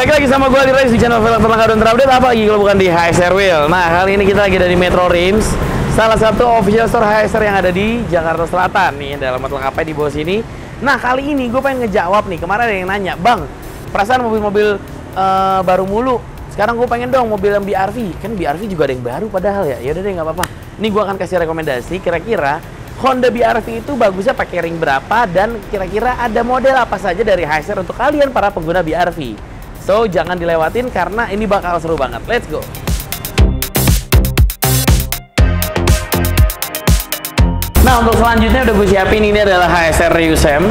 Baik lagi sama gue di Rex di channel film terlengkap dan terupdate, apa lagi kalau bukan di HSR Wheel. Nah, kali ini kita lagi dari Metro Rims, salah satu official store HSR yang ada di Jakarta Selatan. Nih, alamat lengkapnya di bawah sini. Nah, kali ini gue pengen ngejawab nih, kemarin ada yang nanya, "Bang, perasaan mobil-mobil baru mulu. Sekarang gue pengen dong mobil yang BRV. Kan BRV juga ada yang baru padahal ya." Ya udah deh, nggak apa-apa. Nih gue akan kasih rekomendasi kira-kira Honda BRV itu bagusnya pakai ring berapa dan kira-kira ada model apa saja dari HSR untuk kalian para pengguna BRV. So, jangan dilewatin karena ini bakal seru banget. Let's go! Nah, untuk selanjutnya udah gue siapin, ini adalah HSR Ryusem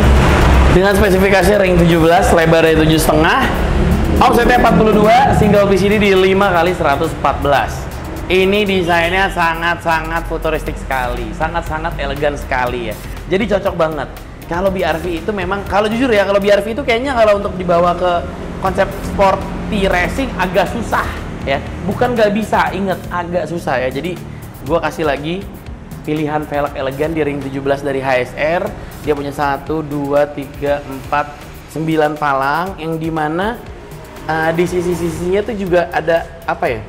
dengan spesifikasi ring 17, lebarnya 7,5, offsetnya 42, single PCD di 5x114. Ini desainnya sangat-sangat futuristik sekali, sangat-sangat elegan sekali ya. Jadi cocok banget. Kalau BRV itu memang, kalau jujur ya, kalau BRV itu kayaknya kalau untuk dibawa ke konsep sporty racing agak susah ya, bukan nggak bisa, inget agak susah ya. Jadi gue kasih lagi pilihan velg elegan di ring 17 dari HSR. Dia punya 1, 2, 3, 4, 9 palang yang dimana di sisi-sisinya tuh juga ada apa ya,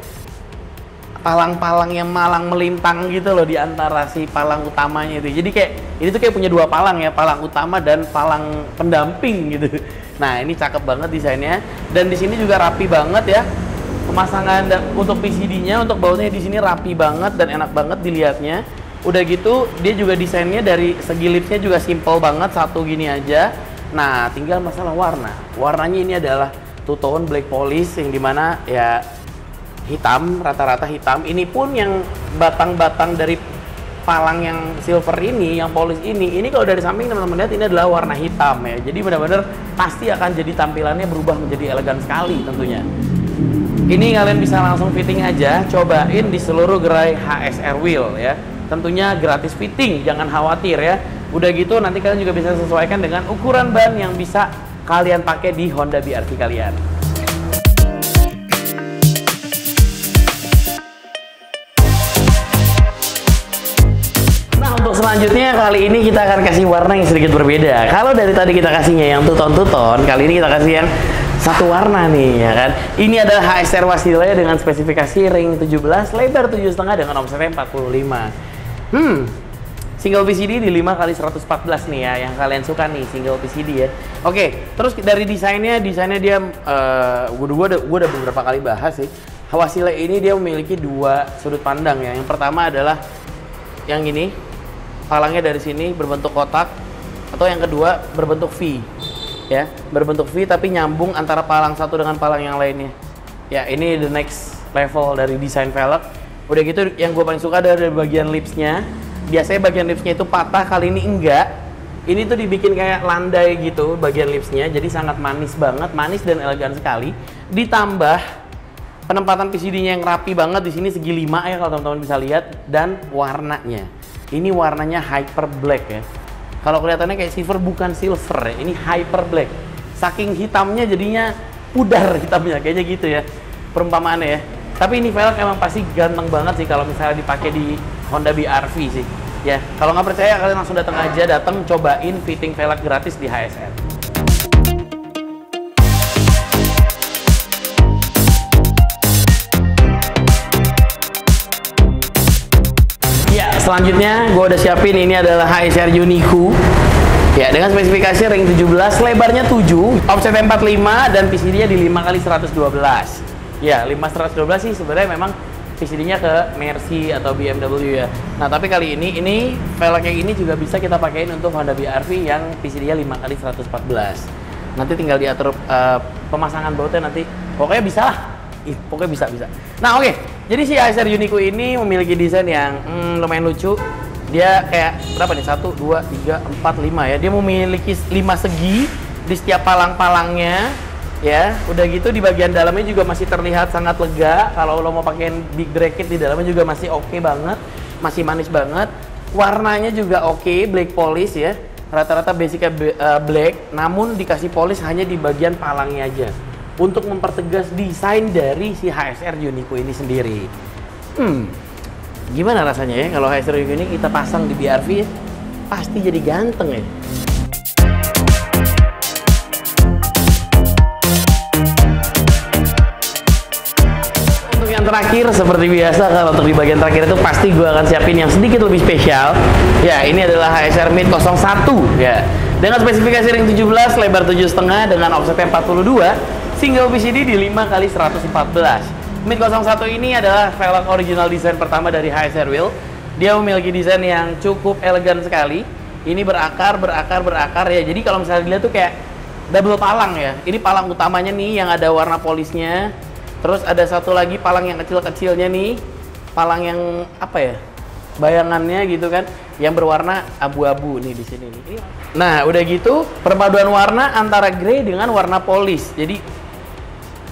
palang-palang yang malang melintang gitu loh di antara si palang utamanya itu. Jadi kayak ini tuh kayak punya dua palang ya, palang utama dan palang pendamping gitu. Nah, ini cakep banget desainnya, dan di sini juga rapi banget ya pemasangan untuk PCD-nya, untuk bautnya di sini rapi banget dan enak banget dilihatnya. Udah gitu dia juga desainnya dari segi lipsnya juga simple banget, satu gini aja. Nah, tinggal masalah warna. Warnanya ini adalah two tone black polish yang dimana ya hitam, rata-rata hitam. Ini pun yang batang-batang dari palang yang silver ini, yang polis ini kalau dari samping teman-teman lihat ini adalah warna hitam ya. Jadi benar-benar pasti akan jadi tampilannya berubah menjadi elegan sekali tentunya. Ini kalian bisa langsung fitting aja, cobain di seluruh gerai HSR Wheel ya. Tentunya gratis fitting, jangan khawatir ya. Udah gitu nanti kalian juga bisa sesuaikan dengan ukuran ban yang bisa kalian pakai di Honda BRV kalian. Selanjutnya kali ini kita akan kasih warna yang sedikit berbeda. Kalau dari tadi kita kasihnya yang two-tone, kali ini kita kasih yang satu warna nih ya kan. Ini adalah HSR Wasile dengan spesifikasi ring 17, lebar 7,5 dengan offsetnya 45. Single PCD di 5x114 nih ya, yang kalian suka nih single PCD ya. Oke, terus dari desainnya dia gue udah beberapa kali bahas sih. Wasile ini dia memiliki dua sudut pandang ya. Yang pertama adalah yang gini, palangnya dari sini berbentuk kotak, atau yang kedua berbentuk V ya, berbentuk V tapi nyambung antara palang satu dengan palang yang lainnya ya. Ini the next level dari desain velg. Udah gitu yang gue paling suka dari bagian lipsnya. Biasanya bagian lipsnya itu patah, kali ini enggak, ini tuh dibikin kayak landai gitu bagian lipsnya, jadi sangat manis banget, manis dan elegan sekali. Ditambah penempatan PCD-nya yang rapi banget di sini segi 5 ya kalau teman-teman bisa lihat. Dan warnanya, ini warnanya hyper black ya. Kalau kelihatannya kayak silver, bukan silver ya. Ini hyper black. Saking hitamnya jadinya pudar hitamnya, kayaknya gitu ya perumpamaannya ya. Tapi ini velg emang pasti ganteng banget sih kalau misalnya dipakai di Honda BRV sih. Ya, kalau nggak percaya kalian langsung datang aja, datang cobain fitting velg gratis di HSR. Selanjutnya gue udah siapin, ini adalah HSR Unico ya, dengan spesifikasi ring 17, lebarnya 7, offset 45 dan PCD-nya di 5x112 ya. 5x112 sih sebenarnya memang PCD-nya ke Mercy atau BMW ya. Nah, tapi kali ini velg kayak ini juga bisa kita pakein untuk Honda BRV yang PCD-nya 5x114. Nanti tinggal diatur pemasangan bautnya nanti, pokoknya bisa lah. Pokoknya bisa. Nah, oke. Jadi si HSR Unico ini memiliki desain yang lumayan lucu. Dia kayak berapa nih? 1, 2, 3, 4, 5 ya. Dia memiliki 5 segi di setiap palang-palangnya ya. Udah gitu di bagian dalamnya juga masih terlihat sangat lega. Kalau lo mau pakein big bracket di dalamnya juga masih oke banget, masih manis banget. Warnanya juga oke, black polish ya. Rata-rata basicnya black, namun dikasih polish hanya di bagian palangnya aja, untuk mempertegas desain dari si HSR Unico ini sendiri. Gimana rasanya ya kalau HSR Unico ini kita pasang di BRV ya? Pasti jadi ganteng ya. terakhir, seperti biasa kan, untuk di bagian terakhir itu pasti gue akan siapin yang sedikit lebih spesial. Ya, ini adalah HSR MIT 01 ya. Dengan spesifikasi ring 17, lebar 7,5 dengan offset 42, single PCD di 5x114. MIT 01 ini adalah velg original desain pertama dari HSR Wheel. Dia memiliki desain yang cukup elegan sekali. Ini berakar ya. Jadi kalau misalnya dilihat tuh kayak double palang ya. Ini palang utamanya nih yang ada warna polisnya. Terus ada satu lagi palang yang kecil-kecilnya nih. Palang yang apa ya? Bayangannya gitu kan, yang berwarna abu-abu nih di sini nih. Nah, udah gitu perpaduan warna antara grey dengan warna polis. Jadi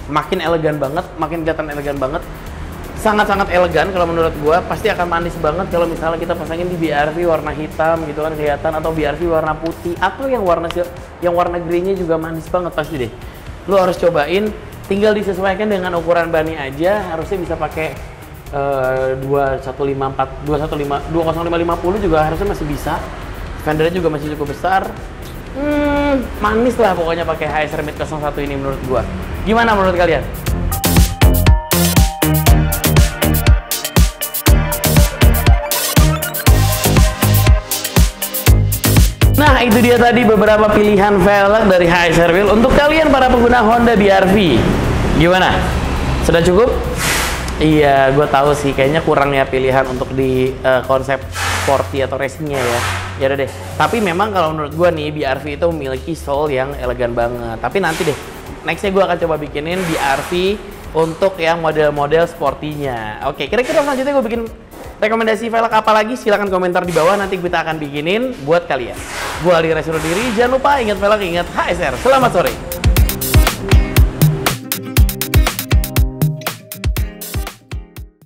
makin elegan banget, makin kelihatan elegan banget. Sangat-sangat elegan kalau menurut gua, pasti akan manis banget kalau misalnya kita pasangin di BRV warna hitam gitu kan kelihatan, atau BRV warna putih, atau yang warna grey-nya juga manis banget pasti deh. Lu harus cobain, tinggal disesuaikan dengan ukuran bannya aja. Harusnya bisa pakai 2055 juga harusnya masih bisa. Fendernya juga masih cukup besar. Manis lah pokoknya pakai HSR MIT 01 ini menurut gua. Gimana menurut kalian? Nah, itu dia tadi beberapa pilihan velg dari HSR Wheel untuk kalian para pengguna Honda BRV. Gimana? Sudah cukup? Iya, gue tahu sih, kayaknya kurang ya pilihan untuk di konsep sporty atau racingnya ya. Ya udah deh. Tapi memang kalau menurut gue nih, BRV itu memiliki soul yang elegan banget. Tapi nanti deh, nextnya gue akan coba bikinin BRV untuk yang model-model sportinya. Oke, kira-kira selanjutnya gue bikin rekomendasi velg apa lagi? Silahkan komentar di bawah, nanti kita akan bikinin buat kalian. Gue Ali Reza diri, jangan lupa ingat velg, ingat HSR. Selamat sore.